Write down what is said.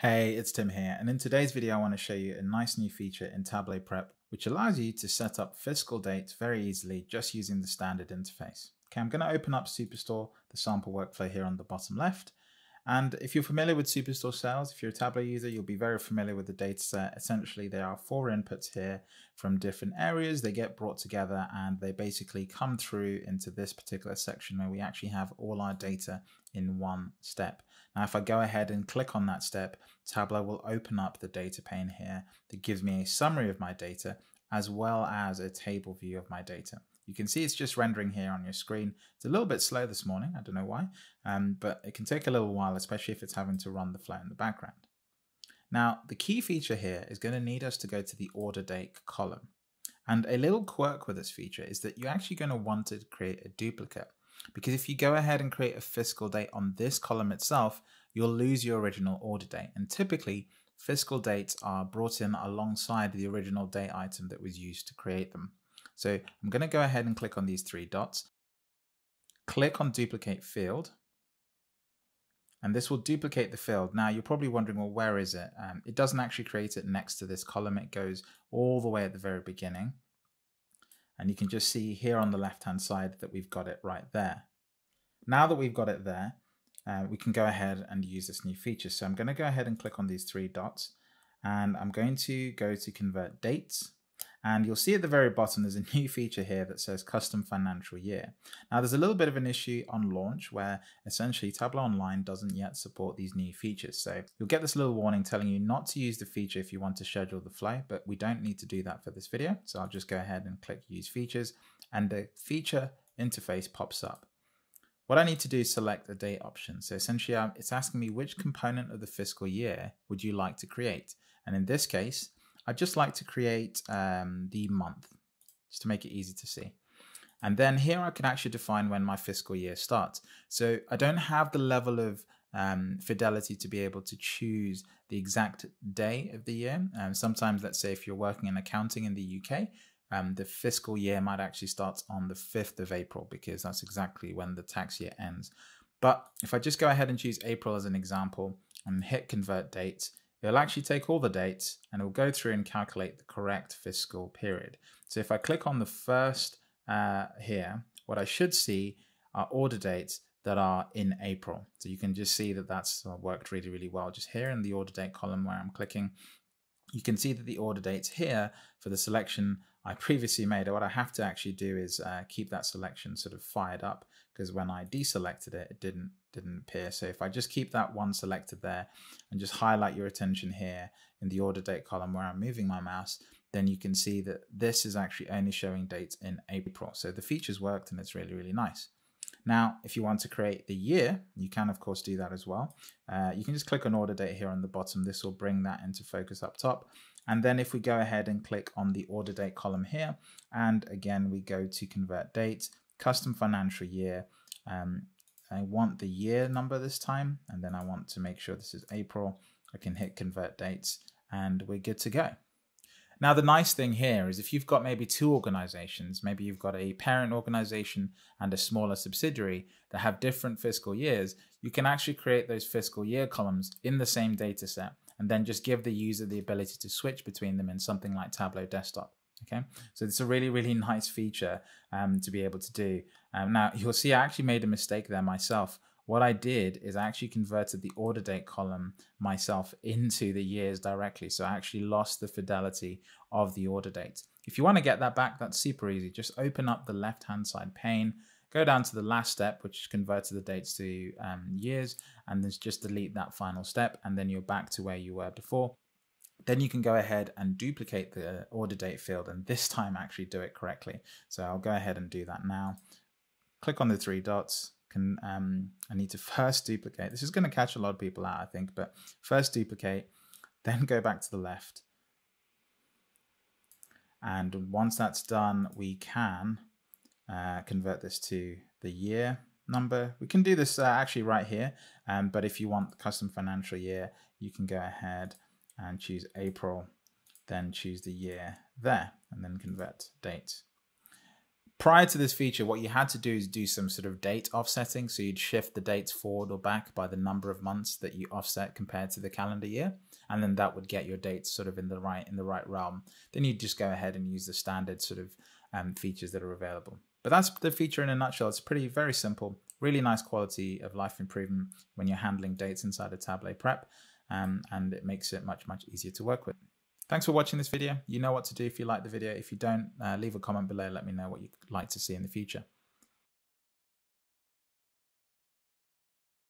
Hey, it's Tim here, and in today's video I want to show you a nice new feature in Tableau Prep which allows you to set up fiscal dates very easily just using the standard interface. Okay, I'm going to open up Superstore, the sample workflow here on the bottom left, and if you're familiar with Superstore sales, if you're a Tableau user, you'll be very familiar with the data set. Essentially there are four inputs here from different areas. They get brought together and they basically come through into this particular section where we actually have all our data in one step. Now, if I go ahead and click on that step, Tableau will open up the data pane here that gives me a summary of my data as well as a table view of my data. You can see it's just rendering here on your screen. It's a little bit slow this morning, I don't know why, but it can take a little while, especially if it's having to run the flow in the background. Now, the key feature here is going to need us to go to the order date column. And a little quirk with this feature is that you're actually going to want to create a duplicate, because if you go ahead and create a fiscal date on this column itself, you'll lose your original order date. And typically, fiscal dates are brought in alongside the original date item that was used to create them. So I'm going to go ahead and click on these three dots, click on duplicate field, and this will duplicate the field. Now you're probably wondering, well, where is it? It doesn't actually create it next to this column. It goes all the way at the very beginning. And you can just see here on the left-hand side that we've got it right there. Now that we've got it there, we can go ahead and use this new feature. So I'm going to go ahead and click on these three dots, and I'm going to go to convert dates. And you'll see at the very bottom, there's a new feature here that says custom financial year. Now there's a little bit of an issue on launch where essentially Tableau Online doesn't yet support these new features. So you'll get this little warning telling you not to use the feature if you want to schedule the flow, but we don't need to do that for this video. So I'll just go ahead and click use features, and the feature interface pops up. What I need to do is select a date option. So essentially it's asking me which component of the fiscal year would you like to create? And in this case, I'd just like to create the month, just to make it easy to see. And then here I can actually define when my fiscal year starts. So I don't have the level of fidelity to be able to choose the exact day of the year. Sometimes, let's say if you're working in accounting in the UK, the fiscal year might actually start on the 5th of April, because that's exactly when the tax year ends. But if I just go ahead and choose April as an example and hit convert dates, it'll actually take all the dates and it'll go through and calculate the correct fiscal period. So if I click on the first here, what I should see are order dates that are in April. So you can just see that that's worked really, really well. Just here in the order date column where I'm clicking, you can see that the order dates here for the selection I previously made. What I have to actually do is keep that selection sort of fired up, because when I deselected it, it didn't appear. So if I just keep that one selected there and just highlight your attention here in the order date column where I'm moving my mouse, then you can see that this is actually only showing dates in April. So the feature's worked and it's really, really nice. Now, if you want to create the year, you can of course do that as well. You can just click on order date here on the bottom. This will bring that into focus up top. And then if we go ahead and click on the order date column here, and again, we go to convert date, custom financial year. I want the year number this time, and then I want to make sure this is April. I can hit convert dates and we're good to go. Now, the nice thing here is if you've got maybe two organizations, maybe you've got a parent organization and a smaller subsidiary that have different fiscal years, you can actually create those fiscal year columns in the same data set and then just give the user the ability to switch between them in something like Tableau Desktop. Okay, so it's a really, really nice feature to be able to do. Now, you'll see I actually made a mistake there myself. What I did is I actually converted the order date column myself into the years directly. So I actually lost the fidelity of the order date. If you want to get that back, that's super easy. Just open up the left-hand side pane, go down to the last step, which converted the dates to years, and then just delete that final step. And then you're back to where you were before. Then you can go ahead and duplicate the order date field, and this time actually do it correctly. So I'll go ahead and do that now. Click on the three dots. I need to first duplicate. This is going to catch a lot of people out, I think, but first duplicate, then go back to the left. And once that's done, we can convert this to the year number. We can do this actually right here, but if you want custom financial year, you can go ahead and choose April, then choose the year there, and then convert date. Prior to this feature, what you had to do is do some sort of date offsetting. So you'd shift the dates forward or back by the number of months that you offset compared to the calendar year. And then that would get your dates sort of in the right realm. Then you'd just go ahead and use the standard sort of features that are available. But that's the feature in a nutshell. It's pretty, very simple, really nice quality of life improvement when you're handling dates inside of Tableau Prep. And it makes it much, much easier to work with. Thanks for watching this video. You know what to do if you like the video. If you don't, leave a comment below. Let me know what you'd like to see in the future.